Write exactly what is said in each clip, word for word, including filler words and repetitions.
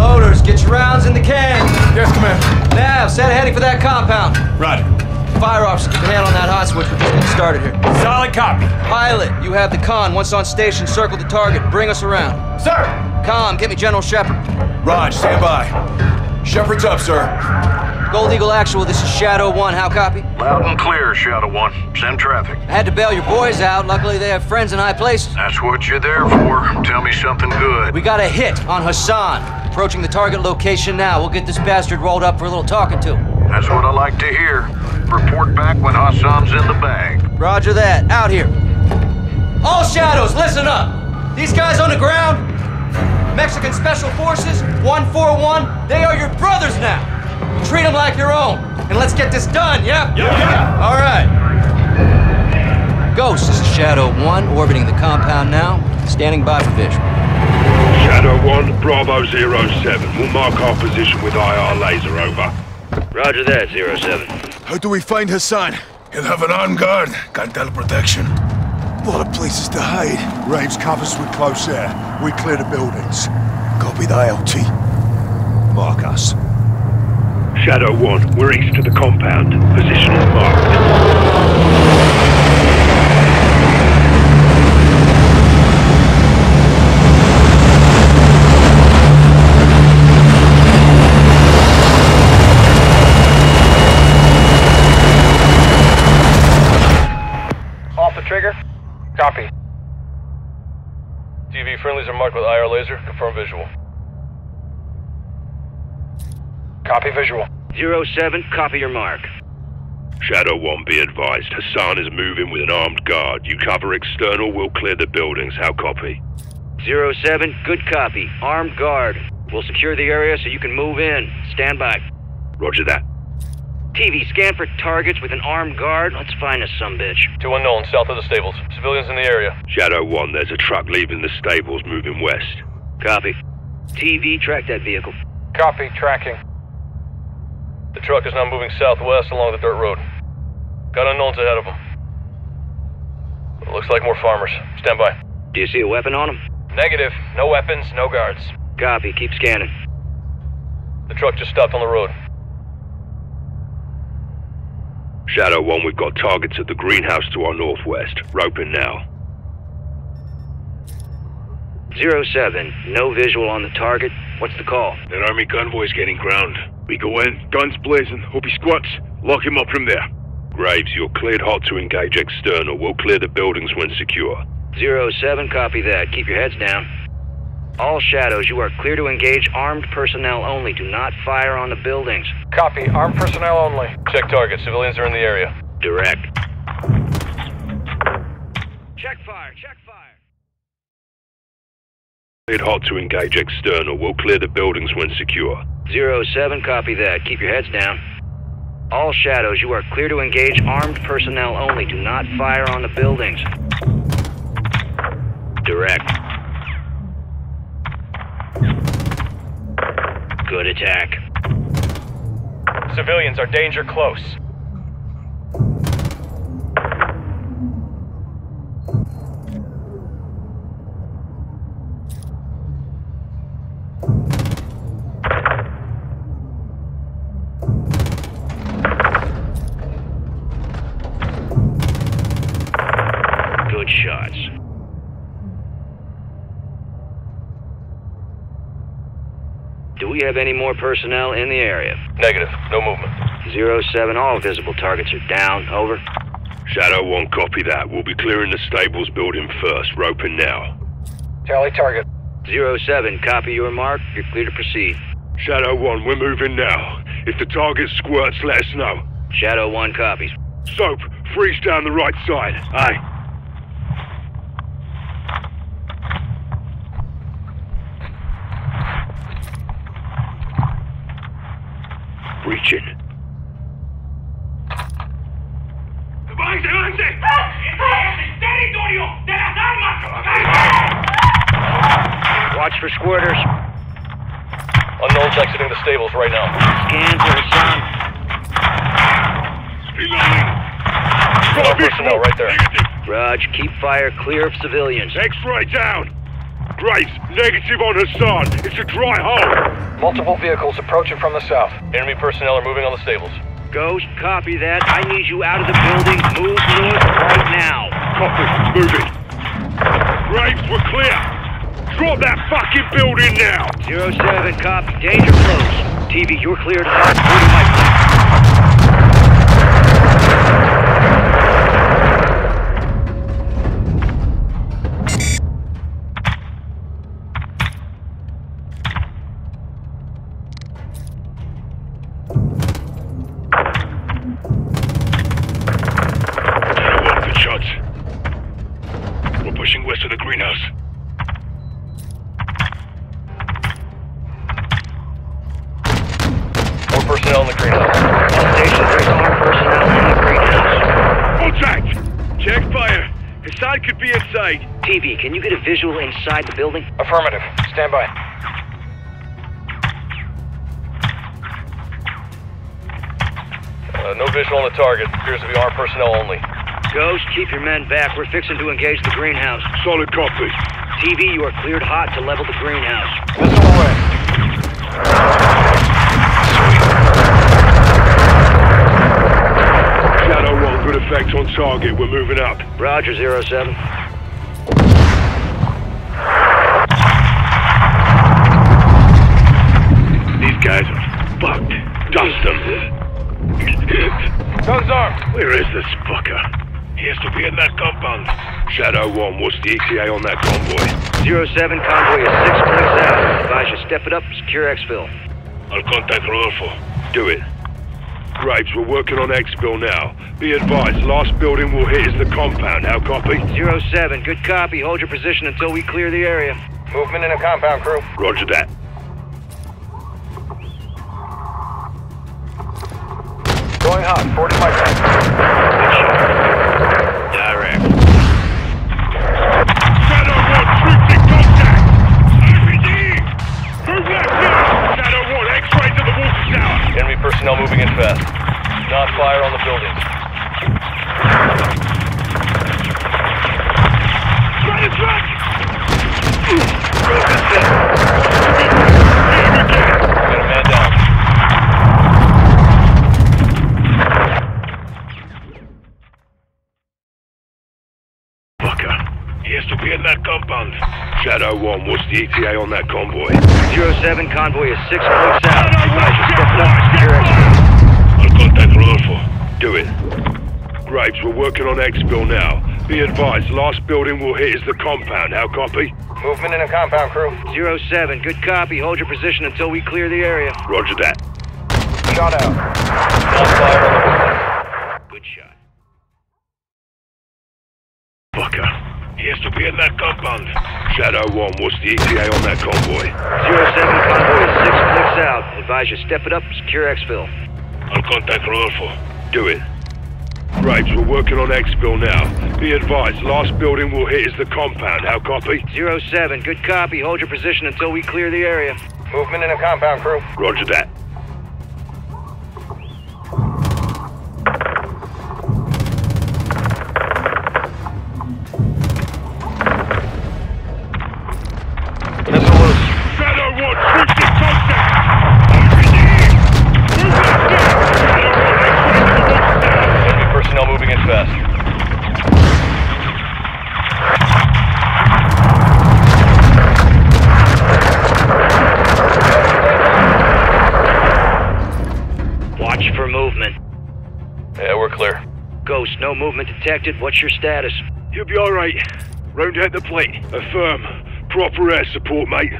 Loaders, get your rounds in the can. Yes, Commander. Nav, set a heading for that compound. Roger. Fire officer, keep a hand on that hot switch. We're just getting started here. Solid copy. Pilot, you have the con. Once on station, circle the target. Bring us around. Sir! Com, get me General Shepard. Raj, stand by. Shepard's up, sir. Gold Eagle Actual, this is Shadow One. How copy? Loud and clear, Shadow One. Send traffic. I had to bail your boys out. Luckily, they have friends in high places. That's what you're there for. Tell me something good. We got a hit on Hassan. Approaching the target location now. We'll get this bastard rolled up for a little talking to. That's what I like to hear. Report back when Hassan's in the bag. Roger that. Out here. All Shadows, listen up. These guys on the ground, Mexican Special Forces, one four one, they are your brothers now. Treat them like your own. And let's get this done, yeah? Yeah. Yeah. All right. Ghost, this is Shadow One, orbiting the compound now. Standing by for visual. Shadow One, Bravo zero seven. We'll mark our position with I R laser, over. Roger that, zero seven. How do we find Hassan? He'll have an armed guard. Cartel protection. A lot of places to hide. Graves covers with close air. We clear the buildings. Copy the I L T. Mark us. Shadow One, we're east of the compound. Position is marked. Copy. T V friendlies are marked with I R laser. Confirm visual. Copy visual. zero seven, copy your mark. Shadow One, be advised. Hassan is moving with an armed guard. You cover external, we'll clear the buildings. How copy? zero seven, good copy. Armed guard. We'll secure the area so you can move in. Stand by. Roger that. T V, scan for targets with an armed guard. Let's find a sumbitch. Two unknown, south of the stables. Civilians in the area. Shadow One, there's a truck leaving the stables, moving west. Copy. T V, track that vehicle. Copy, tracking. The truck is now moving southwest along the dirt road. Got unknowns ahead of them. Looks like more farmers. Stand by. Do you see a weapon on them? Negative. No weapons, no guards. Copy, keep scanning. The truck just stopped on the road. Shadow One, we've got targets at the greenhouse to our northwest. Rope in now. zero seven, no visual on the target. What's the call? That army convoy's getting ground. We go in, guns blazing. Hope he squats. Lock him up from there. Graves, you're cleared hot to engage external. We'll clear the buildings when secure. zero seven, copy that. Keep your heads down. All Shadows, you are clear to engage armed personnel only. Do not fire on the buildings. Copy. Armed personnel only. Check target. Civilians are in the area. Direct. Check fire. Check fire. It's hot to engage external. We'll clear the buildings when secure. zero seven, copy that. Keep your heads down. All Shadows, you are clear to engage armed personnel only. Do not fire on the buildings. Direct. Good attack. Civilians are danger close. Good shots. Do we have any more personnel in the area? Negative. No movement. zero seven, all visible targets are down. Over. Shadow One, copy that. We'll be clearing the stables building first. Rope in now. Tally target. zero seven, copy your mark. You're clear to proceed. Shadow One, we're moving now. If the target squirts, let us know. Shadow One copies. Soap, freeze down the right side. Aye. Breaching. ¡Avance, avance! ¡Territorio de las armas! Watch for squirters. Unknowns exiting the stables right now. Scan for Hassan. Reloading. Personnel right there. Raj, keep fire clear of civilians. X-ray down. Graves, negative on Hassan. It's a dry hole. Multiple vehicles approaching from the south. Enemy personnel are moving on the stables. Ghost, copy that. I need you out of the building. Move north right now. Copy. Moving. Graves, we're clear. Drop that fucking building now. Zero seven, copy. Danger close. T V, you're cleared. T V, can you get a visual inside the building? Affirmative. Stand by. Uh, no visual on the target. Appears to be armed personnel only. Ghost, keep your men back. We're fixing to engage the greenhouse. Solid copy. T V, you are cleared hot to level the greenhouse. Missile away. Shadow One, good effect on target. We're moving up. Roger, zero seven. Guys are fucked. Dust them. Guns armed. Where is this fucker? He has to be in that compound. Shadow One, what's the E T A on that convoy? Zero seven, convoy is six points out. Advise you step it up, secure exfil. I'll contact Rodolfo. Do it. Graves, we're working on exfil now. Be advised, last building we'll hit is the compound. How copy? Zero seven, good copy. Hold your position until we clear the area. Movement in the compound, crew. Roger that. Going hot, forty-five seconds. Direct. Shadow One, troops in contact! R P D! Move left now! Shadow One, X-ray to the water tower! Enemy personnel moving in fast. Do not fire on the building. Try to track! Move this thing! Get a man down. Compound. Shadow One, what's the E T A on that convoy? Zero seven, convoy is six points out. I'll contact Rodolfo. Do it. Graves, we're working on exfil now. Be advised, last building we'll hit is the compound. How copy? Movement in the compound, crew. Zero seven, good copy. Hold your position until we clear the area. Roger that. Shot out. Not fire. Good shot. Fucker. He has to be in that compound. Shadow One, what's the E T A on that convoy? Zero seven, convoy is six clicks out. Advise you step it up, secure exfil. I'll contact Rodolfo. Do it. Graves, we're working on exfil now. Be advised, last building we'll hit is the compound. How copy? Zero seven, good copy. Hold your position until we clear the area. Movement in the compound, crew. Roger that. No movement detected. What's your status? You'll be all right. Round out the plate. Affirm. Proper air support, mate.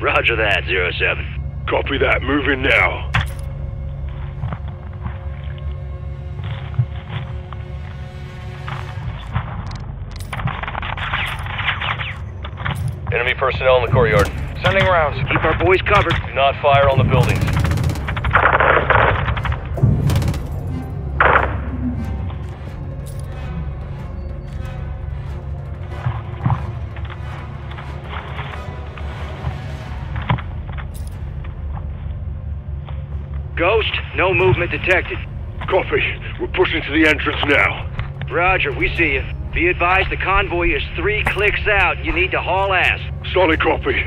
Roger that, zero seven. Copy that. Moving now. Enemy personnel in the courtyard. Sending rounds. Keep our boys covered. Do not fire on the buildings. Ghost, no movement detected. Copy. We're pushing to the entrance now. Roger, we see you. Be advised, the convoy is three clicks out. You need to haul ass. Solid copy.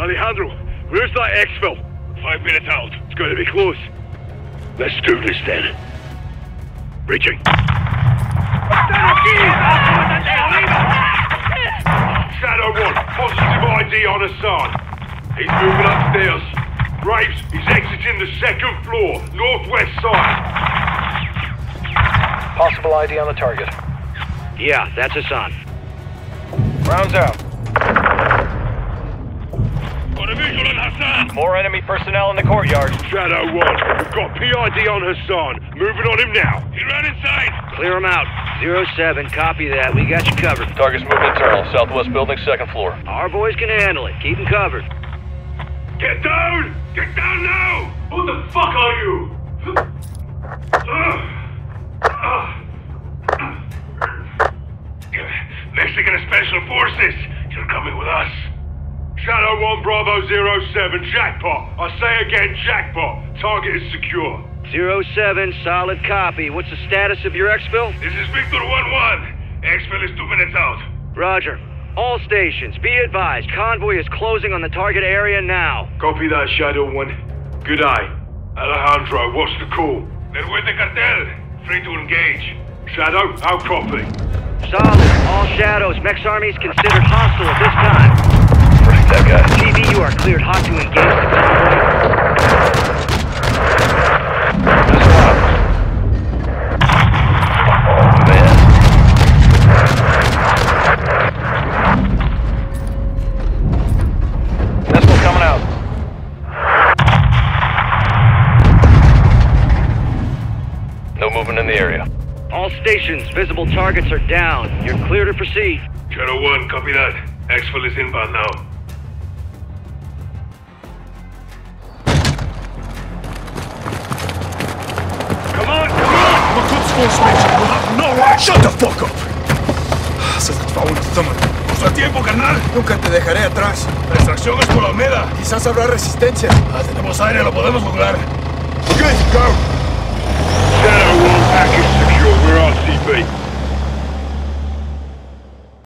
Alejandro, where's that exfil? Five minutes out. It's going to be close. Let's do this then. Reaching. Shadow One, positive I D on Hassan. He's moving upstairs. Graves, he's exiting the second floor, northwest side. Possible I D on the target. Yeah, that's Hassan. Rounds out. Got a visual on Hassan. More enemy personnel in the courtyard. Shadow One, we've got P I D on Hassan. Moving on him now. He ran inside. Clear him out. zero seven, copy that. We got you covered. Target's moving internal. Southwest building, second floor. Our boys can handle it. Keep them covered. Get down! Get down now! Who the fuck are you? Uh, uh. Mexican Special Forces, you're coming with us. Shadow One, Bravo zero seven, jackpot. I say again, jackpot. Target is secure. Zero seven, solid copy. What's the status of your exfil? This is Victor one one. Exfil is two minutes out. Roger. All stations, be advised. Convoy is closing on the target area now. Copy that, Shadow One. Good eye. Alejandro, what's the call? They're with the cartel. Free to engage. Shadow, I'll copy. Solid. All Shadows. Mex Army is considered hostile at this time. Right, that guy. T V, you are cleared hot to engage the convoy. Oh, man. Missile coming out. No movement in the area. All stations, visible targets are down. You're clear to proceed. Shadow One, copy that. Exfil is inbound now. Come on, come on! My good sports mission will have no right. Shut the fuck up! Se escapó un estómago. ¡Usa tiempo, carnal! Nunca te dejaré atrás. La extracción es por la Almeda. Quizás habrá resistencia. Ah, tenemos aire, lo podemos lograr. Okay, go!